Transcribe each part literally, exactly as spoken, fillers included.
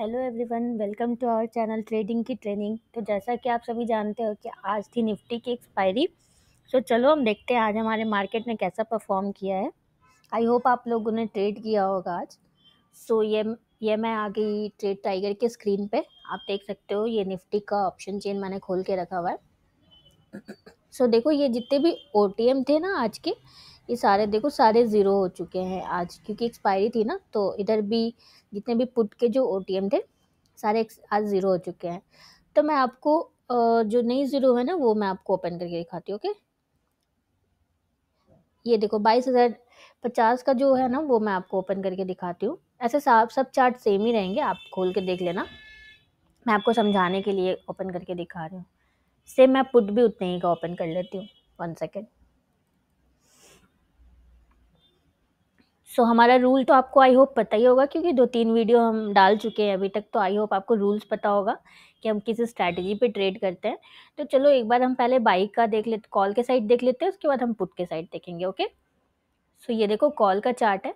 Hello everyone, welcome to our channel trading की training. तो जैसा कि आप सभी जानते हो कि आज थी निफ्टी की एक्सपायरी। सो so, चलो हम देखते हैं आज हमारे मार्केट ने कैसा परफॉर्म किया है। आई होप आप लोगों ने ट्रेड किया होगा आज। सो so, ये ये मैं आ गई ट्रेड टाइगर के स्क्रीन पे। आप देख सकते हो ये निफ्टी का ऑप्शन चेन मैंने खोल के रखा हुआ है। सो so, देखो ये जितने भी ओ टी एम थे ना आज के, ये सारे देखो सारे ज़ीरो हो चुके हैं आज, क्योंकि एक्सपायरी थी ना। तो इधर भी जितने भी पुट के जो ओटीएम थे सारे आज ज़ीरो हो चुके हैं। तो मैं आपको जो नई ज़ीरो है ना वो मैं आपको ओपन करके दिखाती हूँ। ओके, ये देखो बाईस हज़ार पचास का जो है ना वो मैं आपको ओपन करके दिखाती हूँ। ऐसे साफ सब चार्ट सेम ही रहेंगे, आप खोल के देख लेना। मैं आपको समझाने के लिए ओपन करके दिखा रही हूँ। सेम मैं पुट भी उतने ही का ओपन कर लेती हूँ। One second. सो so, हमारा रूल तो आपको आई होप पता ही होगा, क्योंकि दो तीन वीडियो हम डाल चुके हैं अभी तक। तो आई होप आपको रूल्स पता होगा कि हम किस स्ट्रैटेजी पे ट्रेड करते हैं। तो चलो एक बार हम पहले बाई का देख लेते, कॉल के साइड देख लेते हैं, उसके बाद हम पुट के साइड देखेंगे। ओके, सो so, ये देखो कॉल का चार्ट है।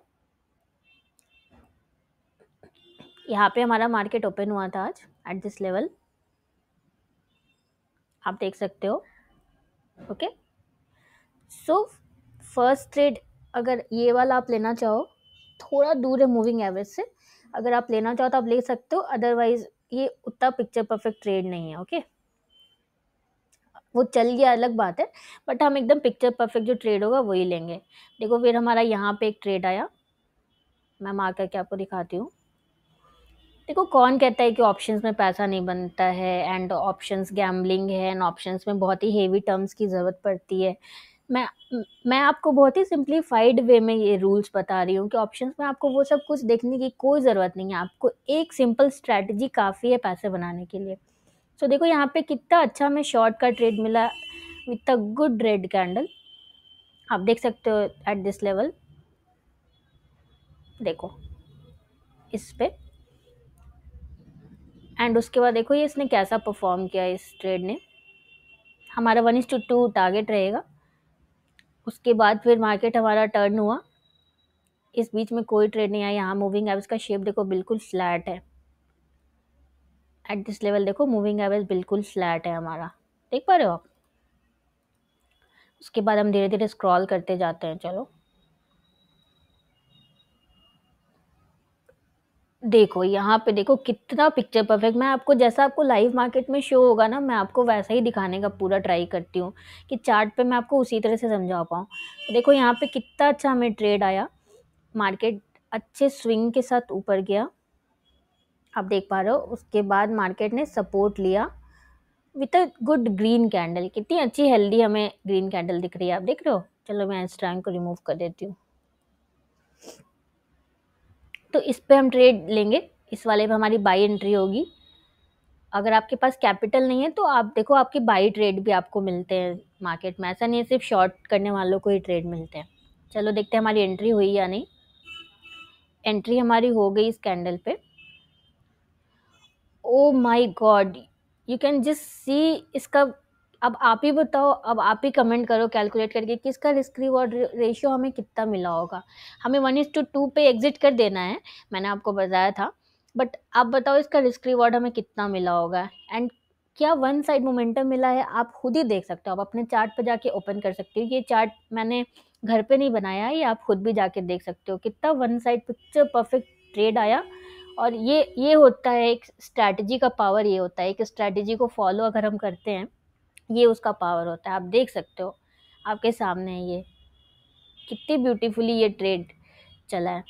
यहाँ पे हमारा मार्केट ओपन हुआ था आज एट दिस लेवल, आप देख सकते हो। ओके, सो फर्स्ट ट्रेड अगर ये वाला आप लेना चाहो, थोड़ा दूर है मूविंग एवरेज से, अगर आप लेना चाहो तो आप ले सकते हो। अदरवाइज ये उतना पिक्चर परफेक्ट ट्रेड नहीं है। ओके, वो चल गया अलग बात है, बट हम एकदम पिक्चर परफेक्ट जो ट्रेड होगा वही लेंगे। देखो फिर हमारा यहाँ पे एक ट्रेड आया, मैं मार करके आपको दिखाती हूँ। देखो कौन कहता है कि ऑप्शंस में पैसा नहीं बनता है एंड ऑप्शंस गैम्बलिंग है एंड ऑप्शंस में बहुत ही हेवी टर्म्स की ज़रूरत पड़ती है। मैं मैं आपको बहुत ही सिंप्लीफाइड वे में ये रूल्स बता रही हूँ कि ऑप्शंस में आपको वो सब कुछ देखने की कोई ज़रूरत नहीं है। आपको एक सिंपल स्ट्रैटेजी काफ़ी है पैसे बनाने के लिए। सो so, देखो यहाँ पे कितना अच्छा मैं शॉर्ट का ट्रेड मिला with a good red candle, आप देख सकते हो एट दिस लेवल। देखो इस पे एंड उसके बाद देखो ये इसने कैसा परफॉर्म किया। इस ट्रेड ने हमारा one is to two target रहेगा। उसके बाद फिर मार्केट हमारा टर्न हुआ, इस बीच में कोई ट्रेड नहीं आया। यहाँ मूविंग एवरेज का शेप देखो बिल्कुल फ्लैट है एट दिस लेवल। देखो मूविंग एवरेज बिल्कुल फ्लैट है हमारा, देख पा रहे हो आप। उसके बाद हम धीरे धीरे स्क्रॉल करते जाते हैं। चलो देखो यहाँ पे देखो कितना पिक्चर परफेक्ट। मैं आपको जैसा आपको लाइव मार्केट में शो होगा ना, मैं आपको वैसा ही दिखाने का पूरा ट्राई करती हूँ कि चार्ट पे मैं आपको उसी तरह से समझा पाऊँ। देखो यहाँ पे कितना अच्छा हमें ट्रेड आया, मार्केट अच्छे स्विंग के साथ ऊपर गया, आप देख पा रहे हो। उसके बाद मार्केट ने सपोर्ट लिया with a good green candle. कितनी अच्छी हेल्दी हमें ग्रीन कैंडल दिख रही है, आप देख रहे हो। चलो मैं इस ट्राइंग को रिमूव कर देती हूँ। तो इस पे हम ट्रेड लेंगे, इस वाले पे हमारी बाई एंट्री होगी। अगर आपके पास कैपिटल नहीं है तो आप देखो आपके बाई ट्रेड भी आपको मिलते हैं मार्केट में। ऐसा नहीं है सिर्फ शॉर्ट करने वालों को ही ट्रेड मिलते हैं। चलो देखते हैं हमारी एंट्री हुई या नहीं। एंट्री हमारी हो गई इस कैंडल पे। Oh my god, you can just see इसका। अब आप ही बताओ, अब आप ही कमेंट करो कैलकुलेट करके कि इसका रिस्क रिवॉर्ड रेशियो हमें कितना मिला होगा। हमें वन इज टू टू पे एग्जिट कर देना है, मैंने आपको बताया था। बट आप बताओ इसका रिस्क रिवॉर्ड हमें कितना मिला होगा एंड क्या वन साइड मोमेंटम मिला है। आप खुद ही देख सकते हो, आप अपने चार्ट पर जाके ओपन कर सकते हो। ये चार्ट मैंने घर पर नहीं बनाया है, ये आप खुद भी जाके देख सकते हो कितना one side picture perfect trade आया। और ये ये होता है एक स्ट्रैटेजी का पावर, ये होता है एक स्ट्रैटेजी को फॉलो अगर हम करते हैं, ये उसका पावर होता है। आप देख सकते हो आपके सामने है, ये कितनी ब्यूटीफुली ये ट्रेड चला है।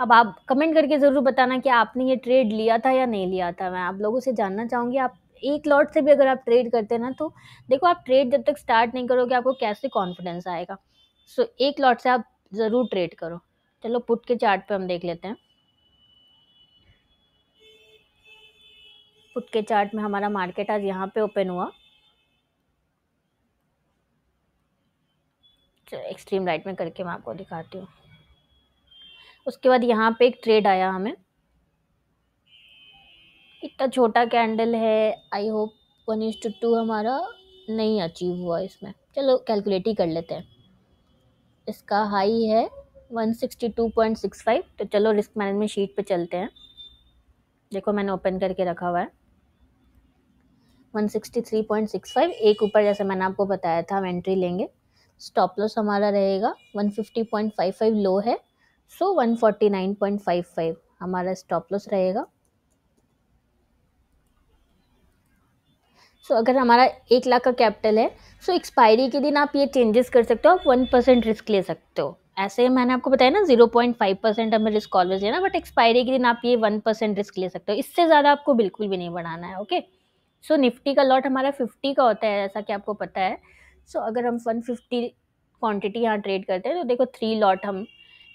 अब आप कमेंट करके ज़रूर बताना कि आपने ये ट्रेड लिया था या नहीं लिया था। मैं आप लोगों से जानना चाहूँगी। आप एक लॉट से भी अगर आप ट्रेड करते हैं ना, तो देखो आप ट्रेड जब तक स्टार्ट नहीं करोगे आपको कैसे कॉन्फिडेंस आएगा। सो एक लॉट से आप ज़रूर ट्रेड करो। चलो पुट के चार्ट पर हम देख लेते हैं। पुट के चार्ट में हमारा मार्केट आज यहाँ पे ओपन हुआ। चलो एक्सट्रीम राइट में करके मैं आपको दिखाती हूँ। उसके बाद यहाँ पे एक ट्रेड आया हमें, इतना छोटा कैंडल है। I hope one is to two हमारा नहीं अचीव हुआ इसमें। चलो कैलकुलेट ही कर लेते हैं। इसका हाई है one sixty two point six five. तो चलो रिस्क मैनेजमेंट शीट पे चलते हैं। देखो मैंने ओपन करके रखा हुआ है one sixty three point six five. एक ऊपर जैसे मैंने आपको बताया था हम एंट्री लेंगे। स्टॉप लॉस हमारा रहेगा one fifty point five five low है, so one forty nine point five five हमारा स्टॉप लॉस रहेगा। सो अगर हमारा एक लाख का कैपिटल है सो एक्सपायरी के दिन आप ये चेंजेस कर सकते हो, आप वन परसेंट रिस्क ले सकते हो। ऐसे मैंने आपको बताया ना जीरो पॉइंट फाइव परसेंट हमें रिस्क ऑलवेज लेना, बट एक्सपायरी के दिन आप ये वन परसेंट रिस्क ले सकते हो। इससे ज़्यादा आपको बिल्कुल भी नहीं बढ़ाना है। ओके सो निफ्टी का लॉट हमारा फिफ्टी का होता है जैसा कि आपको पता है। सो so, अगर हम वन फिफ्टी क्वान्टिटी यहाँ ट्रेड करते हैं तो देखो थ्री लॉट हम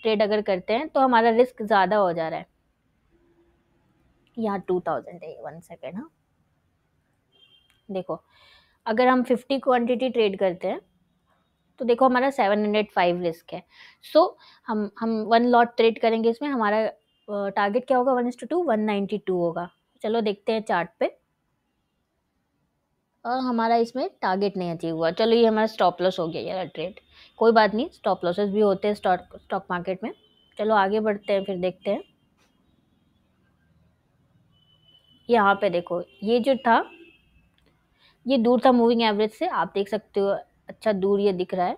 ट्रेड अगर करते हैं तो हमारा रिस्क ज़्यादा हो जा रहा है। यहाँ टू थाउजेंड है, वन सेकेंड। हाँ देखो अगर हम फिफ्टी क्वांटिटी ट्रेड करते हैं तो देखो हमारा सेवन हंड्रेड फाइव रिस्क है। सो so, हम हम वन लॉट ट्रेड करेंगे, इसमें हमारा टारगेट क्या होगा one into two two one ninety two होगा। चलो देखते हैं चार्ट पे। और हमारा इसमें टारगेट नहीं अचीव हुआ। चलो ये हमारा स्टॉप लॉस हो गया यार ट्रेड, कोई बात नहीं, स्टॉप लॉसेस भी होते हैं स्टॉक स्टॉक मार्केट में। चलो आगे बढ़ते हैं, फिर देखते हैं। यहाँ पे देखो ये जो था ये दूर था मूविंग एवरेज से, आप देख सकते हो अच्छा दूर ये दिख रहा है।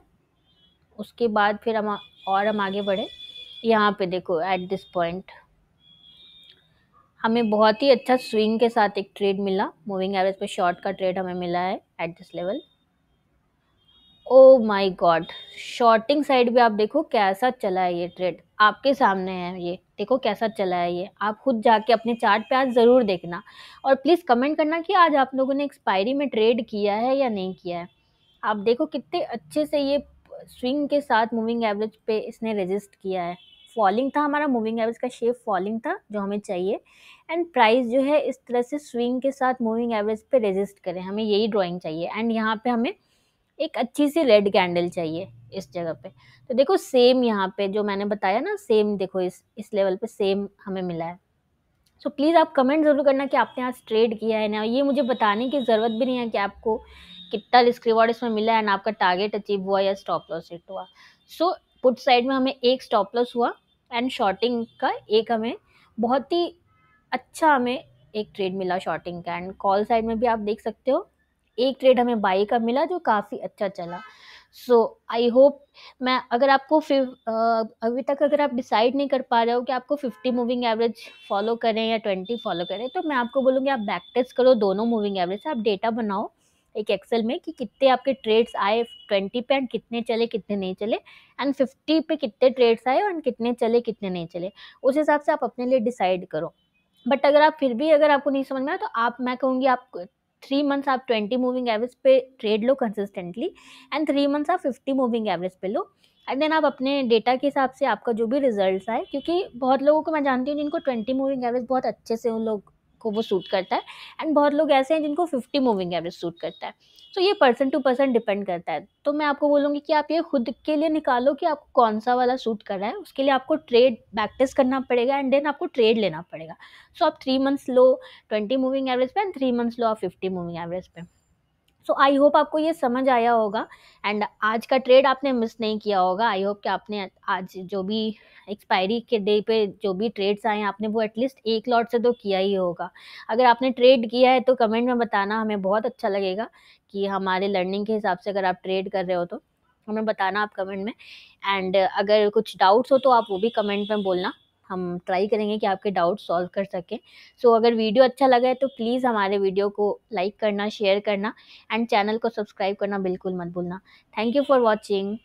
उसके बाद फिर हम और हम आगे बढ़े। यहाँ पे देखो एट दिस पॉइंट हमें बहुत ही अच्छा स्विंग के साथ एक ट्रेड मिला, मूविंग एवरेज पे शॉर्ट का ट्रेड हमें मिला है at this level. Oh my god, shorting side भी आप देखो कैसा चला है ये ट्रेड, आपके सामने है ये, देखो कैसा चला है ये। आप खुद जाके अपने चार्ट पे आज ज़रूर देखना और प्लीज़ कमेंट करना कि आज आप लोगों ने एक्सपायरी में ट्रेड किया है या नहीं किया है। आप देखो कितने अच्छे से ये स्विंग के साथ मूविंग एवरेज पे इसने रजिस्ट किया है। फॉलिंग था हमारा मूविंग एवरेज का शेप, फॉलिंग था जो हमें चाहिए, एंड प्राइस जो है इस तरह से स्विंग के साथ मूविंग एवरेज पे रजिस्ट करें, हमें यही ड्रॉइंग चाहिए। एंड यहाँ पे हमें एक अच्छी सी रेड कैंडल चाहिए इस जगह पे। तो देखो सेम यहाँ पे जो मैंने बताया ना, सेम देखो इस इस लेवल पे सेम हमें मिला है। सो प्लीज़ आप कमेंट ज़रूर करना कि आपने आज ट्रेड किया है ना। ये मुझे बताने की ज़रूरत भी नहीं है कि आपको कितना रिस्क रिवॉर्ड इसमें मिला है, एंड आपका टारगेट अचीव हुआ या स्टॉप लॉस हिट हुआ। सो पुट साइड में हमें एक स्टॉप लॉस हुआ एंड शॉर्टिंग का एक हमें बहुत ही अच्छा हमें एक ट्रेड मिला शॉर्टिंग का। एंड कॉल साइड में भी आप देख सकते हो एक ट्रेड हमें बाई का मिला जो काफ़ी अच्छा चला। सो आई होप मैं अगर आपको फिर अभी तक अगर आप डिसाइड नहीं कर पा रहे हो कि आपको फिफ्टी मूविंग एवरेज फॉलो करें या ट्वेंटी फॉलो करें, तो मैं आपको बोलूँगी आप बैक टेस्ट करो दोनों मूविंग एवरेज से। आप डेटा बनाओ एक एक्सेल में कि कितने आपके ट्रेड्स आए ट्वेंटी पे एंड कितने चले कितने नहीं चले, एंड फिफ्टी पे कितने ट्रेड्स आए एंड कितने चले कितने नहीं चले। उस हिसाब से आप अपने लिए डिसाइड करो। बट अगर आप फिर भी अगर आपको नहीं समझ में आया तो आप मैं कहूँगी आप थ्री मंथ्स आप ट्वेंटी मूविंग एवरेज पे ट्रेड लो कंसिस्टेंटली, एंड थ्री मंथ्स आप फिफ्टी मूविंग एवरेज पे लो, एंड देन आप अपने डेटा के हिसाब से आपका जो भी रिजल्ट्स आए। क्योंकि बहुत लोगों को मैं जानती हूँ जिनको ट्वेंटी मूविंग एवरेज बहुत अच्छे से उन लोग को वो सूट करता है, एंड बहुत लोग ऐसे हैं जिनको फिफ्टी मूविंग एवरेज सूट करता है। सो ये पर्सन टू पर्सन डिपेंड करता है। तो मैं आपको बोलूँगी कि आप ये खुद के लिए निकालो कि आपको कौन सा वाला सूट कर रहा है। उसके लिए आपको ट्रेड बैक टेस्ट करना पड़ेगा एंड देन आपको ट्रेड लेना पड़ेगा। सो आप थ्री मंथ्स लो ट्वेंटी मूविंग एवरेज पे एंड थ्री मंथ्स लो आप फिफ्टी मूविंग एवरेज पे। सो आई होप आपको ये समझ आया होगा एंड आज का ट्रेड आपने मिस नहीं किया होगा। आई होप कि आपने आज जो भी एक्सपायरी के डे पे जो भी ट्रेड्स आए आपने वो एटलीस्ट एक लॉट से तो किया ही होगा। अगर आपने ट्रेड किया है तो कमेंट में बताना, हमें बहुत अच्छा लगेगा कि हमारे लर्निंग के हिसाब से अगर आप ट्रेड कर रहे हो तो हमें बताना आप कमेंट में। एंड अगर कुछ डाउट्स हो तो आप वो भी कमेंट में बोलना, हम ट्राई करेंगे कि आपके डाउट सॉल्व कर सकें। सो so, अगर वीडियो अच्छा लगा है तो प्लीज़ हमारे वीडियो को लाइक करना, शेयर करना एंड चैनल को सब्सक्राइब करना बिल्कुल मत भूलना। Thank you for watching.